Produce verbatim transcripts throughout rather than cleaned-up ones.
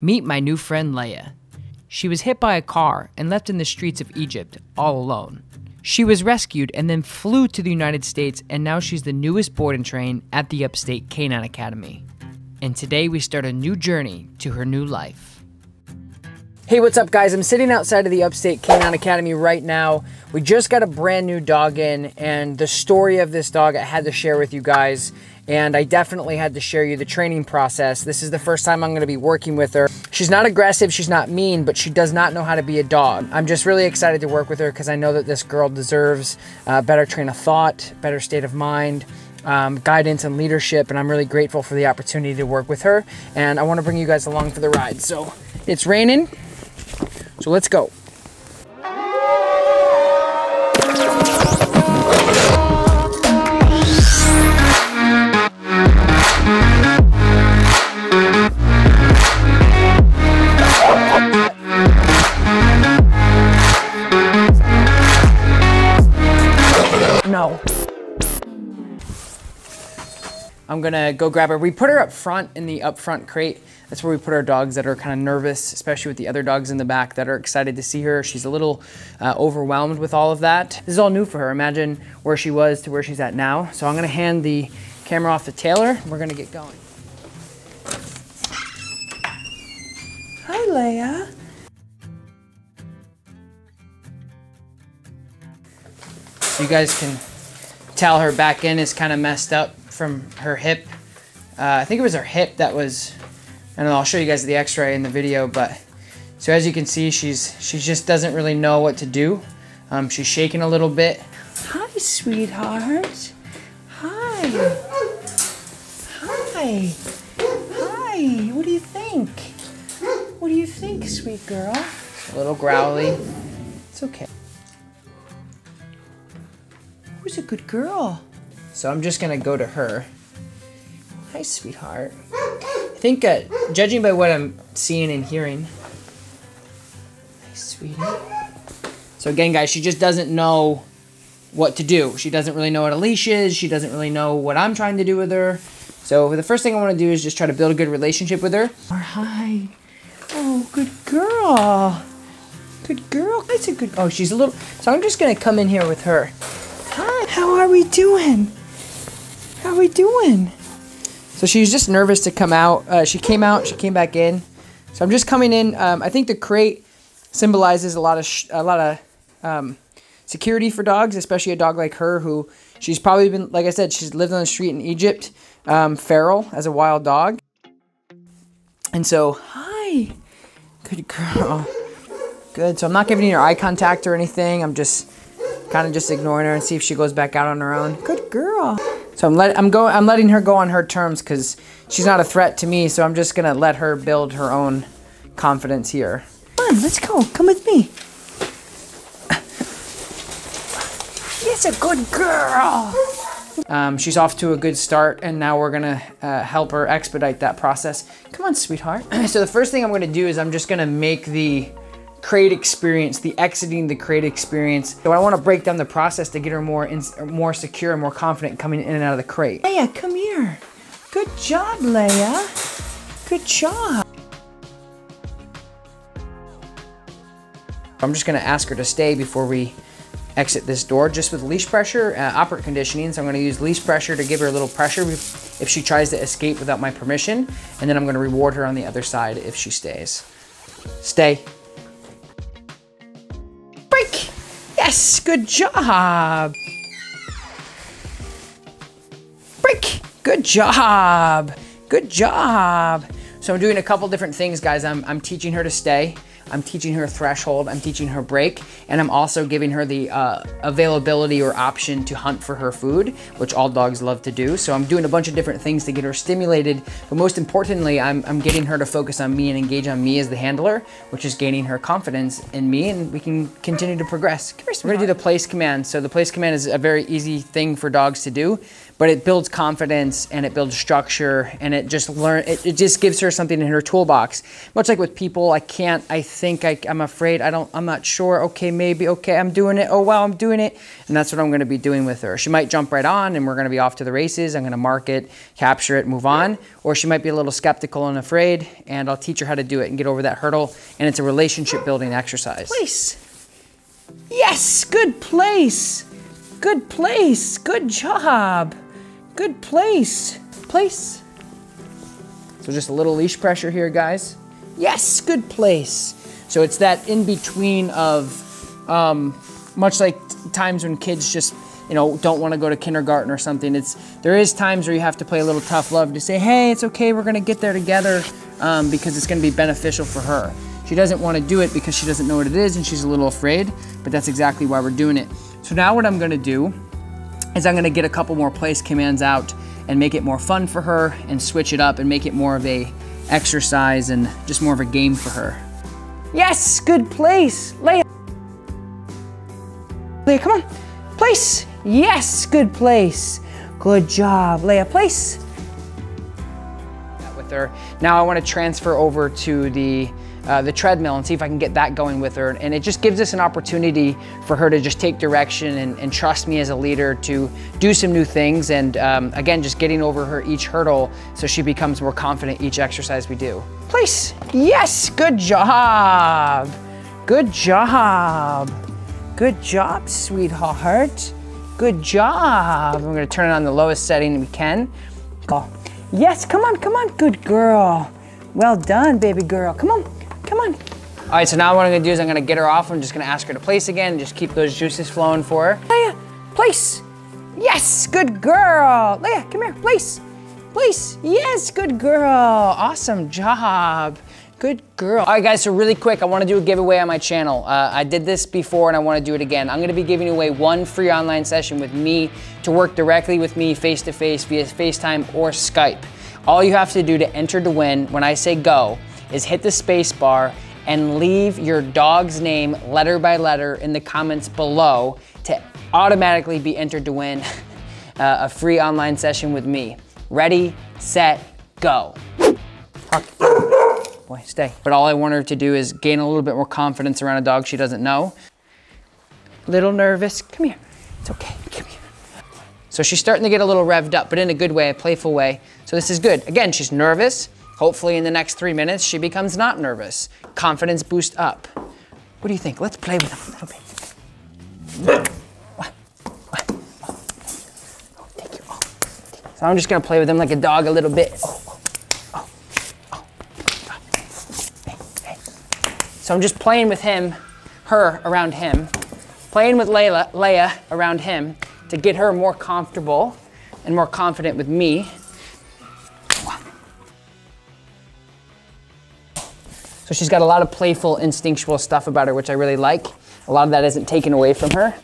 Meet my new friend Leia. She was hit by a car and left in the streets of Egypt, all alone. She was rescued and then flew to the United States, and now she's the newest board and train at the Upstate Canine Academy. And today we start a new journey to her new life. Hey, what's up guys? I'm sitting outside of the Upstate Canine Academy right now. We just got a brand new dog in, and the story of this dog I had to share with you guys. And I definitely had to share you the training process. This is the first time I'm gonna be working with her. She's not aggressive, she's not mean, but she does not know how to be a dog. I'm just really excited to work with her because I know that this girl deserves a better train of thought, better state of mind, um, guidance and leadership, and I'm really grateful for the opportunity to work with her. And I wanna bring you guys along for the ride. So it's raining, so let's go. I'm gonna go grab her. We put her up front in the up front crate. That's where we put our dogs that are kind of nervous, especially with the other dogs in the back that are excited to see her. She's a little uh, overwhelmed with all of that. This is all new for her. Imagine where she was to where she's at now. So I'm gonna hand the camera off to Taylor. We're gonna get going. Hi, Leia. You guys can tell her back end is kind of messed up from her hip. Uh, I think it was her hip that was, I don't know, I'll show you guys the x-ray in the video, but so as you can see, she's she just doesn't really know what to do. Um, she's shaking a little bit. Hi, sweetheart. Hi. Hi. Hi, what do you think? What do you think, sweet girl? A little growly. It's okay. Who's a good girl? So I'm just gonna go to her. Hi, sweetheart. I think, uh, judging by what I'm seeing and hearing. Hi, sweetie. So again, guys, she just doesn't know what to do. She doesn't really know what a leash is. She doesn't really know what I'm trying to do with her. So the first thing I wanna do is just try to build a good relationship with her. Oh, hi. Oh, good girl. Good girl. That's a good girl. Oh, she's a little, so I'm just gonna come in here with her. Hi, how are we doing? How are we doing? So she's just nervous to come out. Uh, she came out, she came back in. So I'm just coming in. Um, I think the crate symbolizes a lot of sh a lot of um, security for dogs, especially a dog like her who she's probably been, like I said, she's lived on the street in Egypt, um, feral as a wild dog. And so, hi, good girl. Good, so I'm not giving her eye contact or anything. I'm just kind of just ignoring her and see if she goes back out on her own. Good girl. So I'm let I'm going I'm letting her go on her terms because she's not a threat to me. So I'm just gonna let her build her own confidence here. Come on, let's go. Come with me. Yes, a good girl. Um, she's off to a good start, and now we're gonna uh, help her expedite that process. Come on, sweetheart. So the first thing I'm gonna do is I'm just gonna make the crate experience, the exiting the crate experience. So I want to break down the process to get her more in, more secure and more confident coming in and out of the crate. Leia, come here. Good job, Leia. Good job. I'm just going to ask her to stay before we exit this door, just with leash pressure, uh, operant conditioning. So I'm going to use leash pressure to give her a little pressure if she tries to escape without my permission. And then I'm going to reward her on the other side if she stays. Stay. Yes, good job. Break, good job, good job. So I'm doing a couple different things, guys. I'm, I'm teaching her to stay, I'm teaching her threshold, I'm teaching her break, and I'm also giving her the uh, availability or option to hunt for her food, which all dogs love to do. So I'm doing a bunch of different things to get her stimulated, but most importantly, I'm, I'm getting her to focus on me and engage on me as the handler, which is gaining her confidence in me, and we can continue to progress. We're gonna do the place command. So the place command is a very easy thing for dogs to do, but it builds confidence and it builds structure, and it just learn. It, it just gives her something in her toolbox. Much like with people, I can't. I think I, I'm afraid. I don't. I'm not sure. Okay, maybe. Okay, I'm doing it. Oh wow, I'm doing it. And that's what I'm going to be doing with her. She might jump right on, and we're going to be off to the races. I'm going to mark it, capture it, move on. Or she might be a little skeptical and afraid, and I'll teach her how to do it and get over that hurdle. And it's a relationship building exercise. Place. Yes, good place. Good place, good job. Good place, place. So just a little leash pressure here, guys. Yes, good place. So it's that in between of, um, much like times when kids just, you know, don't wanna go to kindergarten or something. It's, there is times where you have to play a little tough love to say, hey, it's okay, we're gonna get there together um, because it's gonna be beneficial for her. She doesn't wanna do it because she doesn't know what it is and she's a little afraid, but that's exactly why we're doing it. So now what I'm gonna do is I'm gonna get a couple more place commands out and make it more fun for her and switch it up and make it more of a exercise and just more of a game for her. Yes, good place, Leia. Leia, come on, place. Yes, good place. Good job, Leia, place. With her. Now I wanna transfer over to the Uh, the treadmill and see if I can get that going with her. And it just gives us an opportunity for her to just take direction and, and trust me as a leader to do some new things. And um, again, just getting over her each hurdle so she becomes more confident each exercise we do. Place, yes, good job. Good job. Good job, sweetheart. Good job. I'm gonna turn it on the lowest setting we can. Go. Yes, come on, come on, good girl. Well done, baby girl, come on. Come on. All right, so now what I'm gonna do is I'm gonna get her off. I'm just gonna ask her to place again and just keep those juices flowing for her. Leia, place. Yes, good girl. Leia, come here, place. Place, yes, good girl. Awesome job. Good girl. All right, guys, so really quick, I wanna do a giveaway on my channel. Uh, I did this before and I wanna do it again. I'm gonna be giving away one free online session with me to work directly with me face-to-face via FaceTime or Skype. All you have to do to enter to win, when I say go, is hit the space bar and leave your dog's name letter by letter in the comments below to automatically be entered to win a free online session with me. Ready, set, go. Boy, stay. But all I want her to do is gain a little bit more confidence around a dog she doesn't know. Little nervous, come here. It's okay, come here. So she's starting to get a little revved up, but in a good way, a playful way. So this is good. Again, she's nervous. Hopefully in the next three minutes, she becomes not nervous. Confidence boost up. What do you think? Let's play with them a little bit. What? What? Oh, thank you. Oh, thank you. So I'm just gonna play with them like a dog a little bit. Oh, oh, oh, oh. Hey, hey. So I'm just playing with him, her around him, playing with Leia, Leia around him to get her more comfortable and more confident with me. So she's got a lot of playful, instinctual stuff about her, which I really like. A lot of that isn't taken away from her.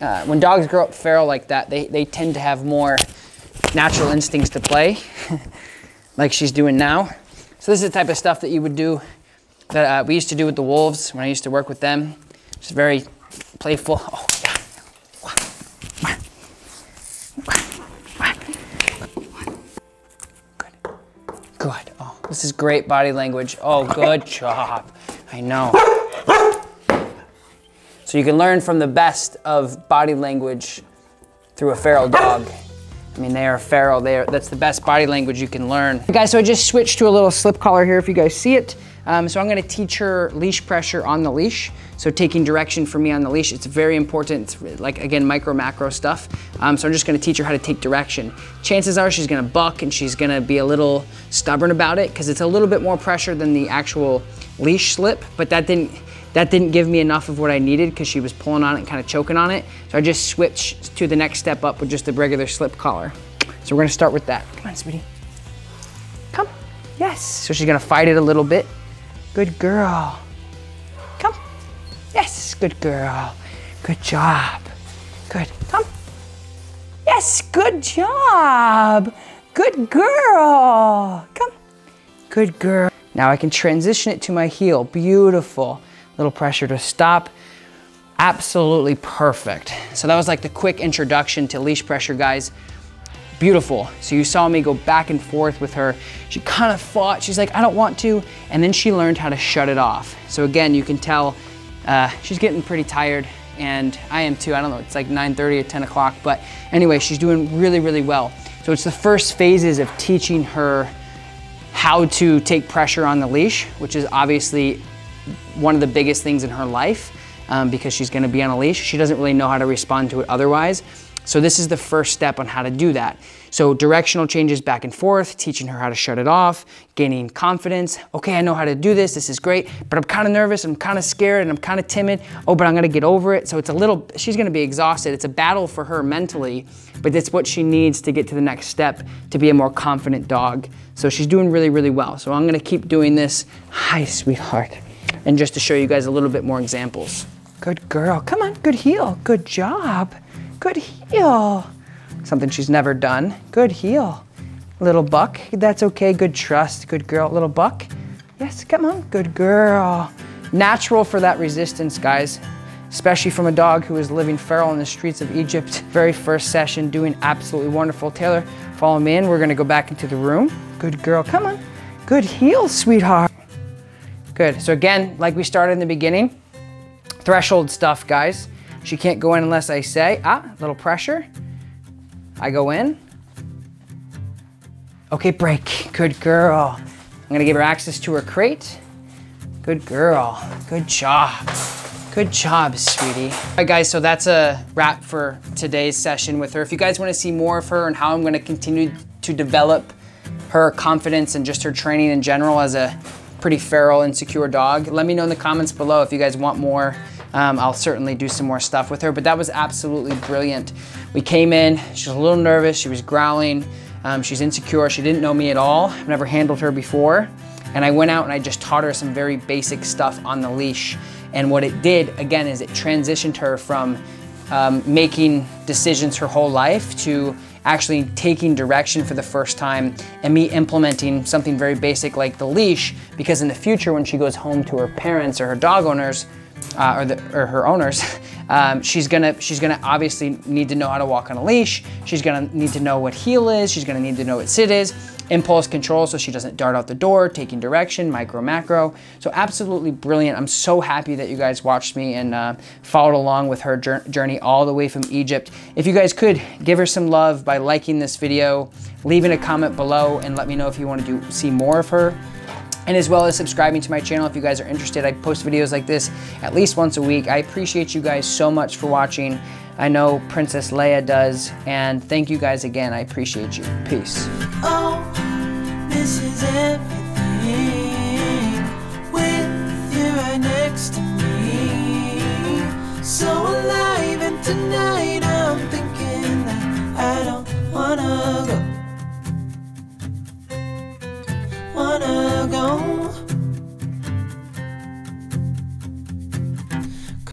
Uh, when dogs grow up feral like that, they, they tend to have more natural instincts to play, like she's doing now. So this is the type of stuff that you would do, that uh, we used to do with the wolves when I used to work with them. It's very playful. Oh, yeah. Good. Oh, this is great body language. Oh, good job. I know. So you can learn from the best of body language through a feral dog. I mean, they are feral. They are, that's the best body language you can learn. Hey guys, so I just switched to a little slip collar here if you guys see it. Um, so I'm gonna teach her leash pressure on the leash. So taking direction from me on the leash, it's very important. It's like, again, micro macro stuff. Um, so I'm just gonna teach her how to take direction. Chances are she's gonna buck and she's gonna be a little stubborn about it because it's a little bit more pressure than the actual leash slip, but that didn't, that didn't give me enough of what I needed because she was pulling on it and kind of choking on it. So I just switched to the next step up with just the regular slip collar. So we're gonna start with that. Come on, sweetie. Come, yes. So she's gonna fight it a little bit. Good girl. Come. Yes, good girl. Good job. Good. Come. Yes, good job. Good girl. Come. Good girl. Now I can transition it to my heel. Beautiful. Little pressure to stop. Absolutely perfect. So that was like the quick introduction to leash pressure, guys. Beautiful. So you saw me go back and forth with her. She kind of fought, she's like, I don't want to. And then she learned how to shut it off. So again, you can tell uh, she's getting pretty tired, and I am too. I don't know, it's like nine thirty or ten o'clock, but anyway, she's doing really, really well. So it's the first phases of teaching her how to take pressure on the leash, which is obviously one of the biggest things in her life um, because she's gonna be on a leash. She doesn't really know how to respond to it otherwise. So this is the first step on how to do that. So directional changes back and forth, teaching her how to shut it off, gaining confidence. Okay, I know how to do this, this is great, but I'm kind of nervous, I'm kind of scared, and I'm kind of timid. Oh, but I'm gonna get over it. So it's a little, she's gonna be exhausted. It's a battle for her mentally, but that's what she needs to get to the next step to be a more confident dog. So she's doing really, really well. So I'm gonna keep doing this. Hi, sweetheart. And just to show you guys a little bit more examples. Good girl, come on, good heel, good job. Good heel. Something she's never done. Good heel. Little buck, that's okay. Good trust, good girl. Little buck. Yes, come on, good girl. Natural for that resistance, guys. Especially from a dog who is living feral in the streets of Egypt. Very first session, doing absolutely wonderful. Taylor, follow me in. We're gonna go back into the room. Good girl, come on. Good heel, sweetheart. Good, so again, like we started in the beginning, threshold stuff, guys. She can't go in unless I say, ah, little pressure. I go in. Okay, break, good girl. I'm gonna give her access to her crate. Good girl, good job. Good job, sweetie. All right, guys, so that's a wrap for today's session with her. If you guys wanna see more of her and how I'm gonna continue to develop her confidence and just her training in general as a pretty feral, insecure dog, let me know in the comments below if you guys want more. Um, I'll certainly do some more stuff with her, but that was absolutely brilliant. We came in, she was a little nervous, she was growling, um, she's insecure, she didn't know me at all, I've never handled her before, and I went out and I just taught her some very basic stuff on the leash, and what it did, again, is it transitioned her from um, making decisions her whole life to actually taking direction for the first time, and me implementing something very basic like the leash, because in the future when she goes home to her parents or her dog owners, Uh, or, the, or her owners, um, she's gonna she's gonna obviously need to know how to walk on a leash. She's gonna need to know what heel is. She's gonna need to know what sit is. Impulse control, so she doesn't dart out the door. Taking direction, micro, macro. So absolutely brilliant. I'm so happy that you guys watched me and uh, followed along with her journey all the way from Egypt. If you guys could give her some love by liking this video, leaving a comment below, and let me know if you want to do see more of her. And as well as subscribing to my channel if you guys are interested. I post videos like this at least once a week. I appreciate you guys so much for watching. I know Princess Leia does. And thank you guys again. I appreciate you. Peace. Oh, this is everything.